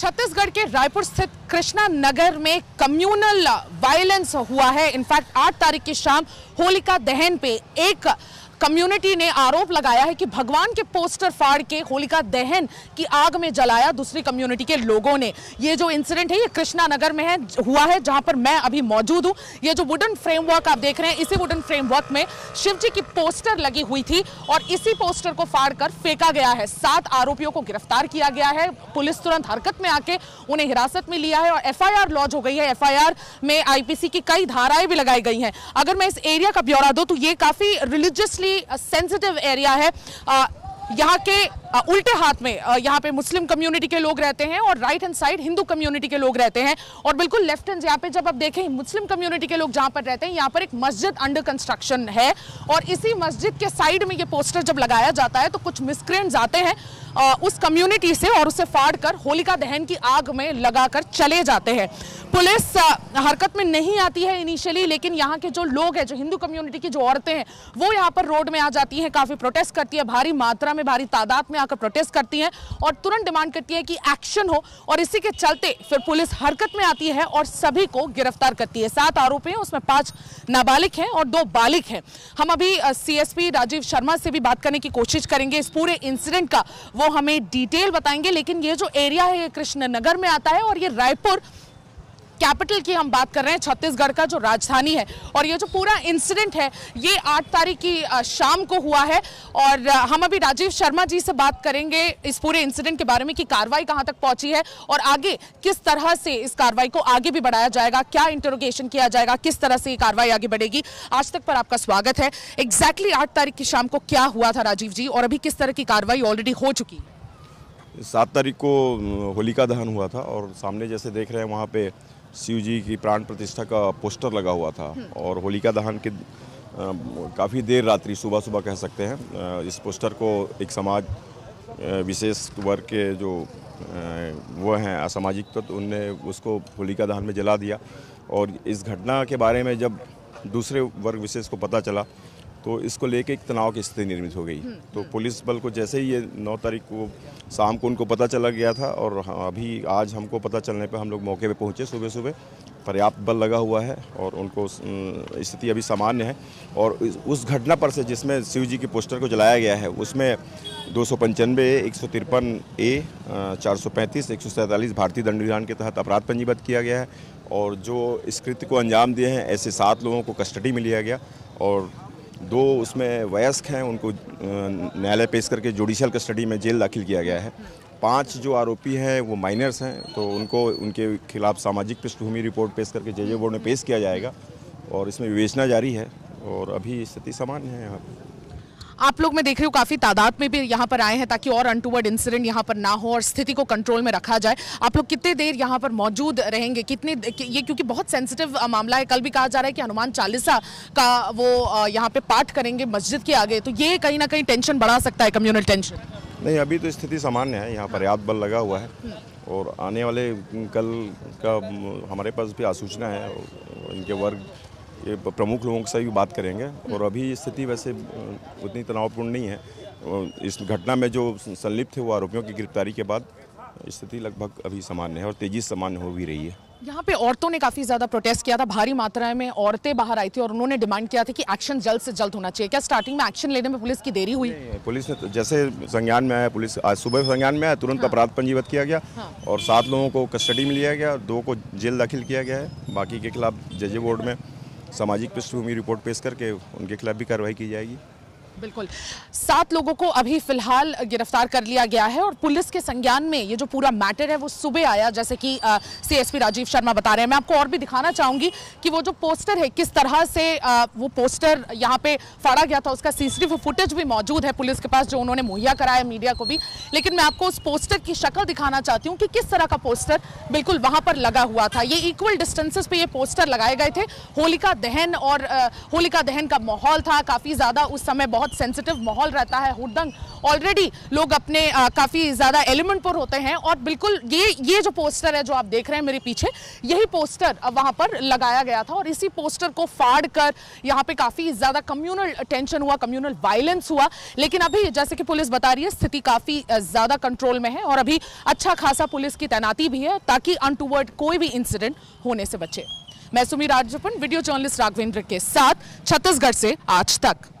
छत्तीसगढ़ के रायपुर स्थित कृष्णा नगर में कम्युनल वायलेंस हुआ है। इनफैक्ट 8 तारीख की शाम होलिका दहन पे एक कम्युनिटी ने आरोप लगाया है कि भगवान के पोस्टर फाड़ के होलिका दहन की आग में जलाया दूसरी कम्युनिटी के लोगों ने। ये जो इंसिडेंट है ये कृष्णा नगर में हुआ है जहां पर मैं अभी मौजूद हूं। ये जो वुडन फ्रेमवर्क आप देख रहे हैं, इसी वुडन फ्रेमवर्क में शिवजी की पोस्टर लगी हुई थी और इसी पोस्टर को फाड़कर फेंका गया है। 7 आरोपियों को गिरफ्तार किया गया है। पुलिस तुरंत हरकत में आके उन्हें हिरासत में लिया है और FIR लॉन्च हो गई है। FIR में IPC की कई धाराएं भी लगाई गई हैं। अगर मैं इस एरिया का ब्यौरा दूं तो ये काफी रिलीजियसली सेंसिटिव एरिया है। यहाँ के उल्टे हाथ में यहाँ पे मुस्लिम कम्युनिटी के लोग रहते हैं और right hand side Hindu community के लोग रहते हैं और बिल्कुल लेफ्ट हैंड यहाँ पे जब आप देखें मुस्लिम कम्युनिटी के लोग जहाँ पर रहते हैं, यहाँ पर एक मस्जिद अंडर कंस्ट्रक्शन है और इसी मस्जिद के साइड में ये पोस्टर जब लगाया जाता है तो कुछ मिसक्रेंट्स आते हैं उस कम्युनिटी से और उसे फाड़ कर होलिका दहन की आग में लगा कर चले जाते हैं। पुलिस हरकत में नहीं आती है इनिशियली, लेकिन यहाँ के जो लोग हैं, जो हिंदू कम्युनिटी की जो औरतें हैं, वो यहाँ पर रोड में आ जाती हैं, काफ़ी प्रोटेस्ट करती है, भारी मात्रा में भारी तादाद में आकर प्रोटेस्ट करती हैं और तुरंत डिमांड करती है कि एक्शन हो और इसी के चलते फिर पुलिस हरकत में आती है और सभी को गिरफ्तार करती है। 7 आरोपी हैं, उसमें 5 नाबालिग हैं और 2 बालिग हैं। हम अभी CSP राजीव शर्मा से भी बात करने की कोशिश करेंगे, इस पूरे इंसिडेंट का वो हमें डिटेल बताएंगे। लेकिन ये जो एरिया है ये कृष्णनगर में आता है और ये रायपुर कैपिटल की हम बात कर रहे हैं, छत्तीसगढ़ का जो राजधानी है। और ये जो पूरा इंसिडेंट है ये 8 तारीख की शाम को हुआ है और हम अभी राजीव शर्मा जी से बात करेंगे इस पूरे इंसिडेंट के बारे में कि कार्रवाई कहां तक पहुंची है और आगे किस तरह से इस कार्रवाई को आगे भी बढ़ाया जाएगा, क्या इंटरोगेशन किया जाएगा, किस तरह से ये कार्रवाई आगे बढ़ेगी। आज तक पर आपका स्वागत है। एग्जैक्टली 8 तारीख की शाम को क्या हुआ था राजीव जी और अभी किस तरह की कार्रवाई ऑलरेडी हो चुकी है? 7 तारीख को होलिका दहन हुआ था और सामने जैसे देख रहे हैं वहाँ पे शिव जी की प्राण प्रतिष्ठा का पोस्टर लगा हुआ था और होलिका दहन के काफ़ी देर रात्रि सुबह कह सकते हैं इस पोस्टर को एक समाज विशेष वर्ग के जो वो हैं असामाजिक तत्व उनने उसको होलिका दहन में जला दिया। और इस घटना के बारे में जब दूसरे वर्ग विशेष को पता चला तो इसको लेके एक तनाव की स्थिति निर्मित हो गई। तो पुलिस बल को जैसे ही ये 9 तारीख को शाम को उनको पता चला गया था और अभी आज हमको पता चलने पे हम लोग मौके पे पहुंचे। सुबह पर्याप्त बल लगा हुआ है और उनको स्थिति अभी सामान्य है। और उस घटना पर से जिसमें शिव जी के पोस्टर को जलाया गया है उसमें 295A, 153A, 435, 147 भारतीय दंडविधान के तहत अपराध पंजीबद्ध किया गया है और जो इस कृत्य को अंजाम दिए हैं ऐसे 7 लोगों को कस्टडी में लिया गया और 2 उसमें वयस्क हैं, उनको न्यायालय पेश करके जुडिशियल कस्टडी में जेल दाखिल किया गया है। 5 जो आरोपी हैं वो माइनर्स हैं तो उनको उनके खिलाफ सामाजिक पृष्ठभूमि रिपोर्ट पेश करके JJ बोर्ड में पेश किया जाएगा और इसमें विवेचना जारी है और अभी स्थिति सामान्य है। यहाँ आप लोग मैं देख रही हूँ काफ़ी तादाद में भी यहाँ पर आए हैं ताकि और अनटूवर्ड इंसिडेंट यहाँ पर ना हो और स्थिति को कंट्रोल में रखा जाए। आप लोग कितने देर यहाँ पर मौजूद रहेंगे, कितने ये क्योंकि बहुत सेंसिटिव मामला है। कल भी कहा जा रहा है कि हनुमान चालीसा का वो यहाँ पे पाठ करेंगे मस्जिद के आगे, तो ये कहीं ना कहीं टेंशन बढ़ा सकता है, कम्युनल टेंशन। नहीं, अभी तो स्थिति सामान्य है, यहाँ पर्याप्त बल लगा हुआ है और आने वाले कल का हमारे पास भी आसूचना है, इनके वर्ग ये प्रमुख लोगों से भी बात करेंगे और अभी स्थिति वैसे उतनी तनावपूर्ण नहीं है। इस घटना में जो संलिप्त थे वो आरोपियों की गिरफ्तारी के बाद स्थिति लगभग अभी सामान्य है और तेजी से सामान्य हो भी रही है। यहाँ पे औरतों ने काफ़ी ज़्यादा प्रोटेस्ट किया था, भारी मात्रा में औरतें बाहर आई थी और उन्होंने डिमांड किया था कि एक्शन जल्द से जल्द होना चाहिए। क्या स्टार्टिंग में एक्शन लेने में पुलिस की देरी हुई? पुलिस ने तो जैसे संज्ञान में आया, पुलिस आज सुबह संज्ञान में आया, तुरंत अपराध पंजीबद्ध किया गया और 7 लोगों को कस्टडी में लिया गया और 2 को जेल दाखिल किया गया है। बाकी के खिलाफ JJ बोर्ड में सामाजिक पृष्ठभूमि रिपोर्ट पेश करके उनके खिलाफ भी कार्रवाई की जाएगी। बिल्कुल 7 लोगों को अभी फिलहाल गिरफ्तार कर लिया गया है और पुलिस के संज्ञान में ये जो पूरा मैटर है वो सुबह आया, जैसे कि CSP राजीव शर्मा बता रहे हैं। मैं आपको और भी दिखाना चाहूँगी कि वो जो पोस्टर है किस तरह से वो पोस्टर यहाँ पे फाड़ा गया था, उसका CCTV फुटेज भी मौजूद है पुलिस के पास जो उन्होंने मुहैया कराया मीडिया को भी। लेकिन मैं आपको उस पोस्टर की शक्ल दिखाना चाहती हूँ कि किस तरह का पोस्टर बिल्कुल वहाँ पर लगा हुआ था। ये इक्वल डिस्टेंसेस पे ये पोस्टर लगाए गए थे। होलिका दहन और होलिका दहन का माहौल था, काफ़ी ज़्यादा उस समय बहुत बहुत सेंसिटिव माहौल रहता है। हुड़दंग ऑलरेडी लोग अपने काफ़ी ज़्यादा एलिमेंट पर होते हैं और बिल्कुल ये जो पोस्टर है जो आप देख रहे हैं मेरे पीछे, यही पोस्टर वहाँ पर लगाया गया था और इसी पोस्टर को फाड़ कर यहाँ पे काफ़ी ज़्यादा कम्युनल टेंशन हुआ, कम्युनल वायलेंस हुआ। लेकिन अभी जैसे कि पुलिस बता रही है स्थिति काफ़ी ज़्यादा कंट्रोल में है और अभी अच्छा खासा पुलिस की तैनाती भी है ताकि अनटूवर्ड कोई भी इंसिडेंट होने से बचे। मैं सुमी राजपूत, वीडियो जर्नलिस्ट राघवेंद्र के साथ, छत्तीसगढ़ से आज तक।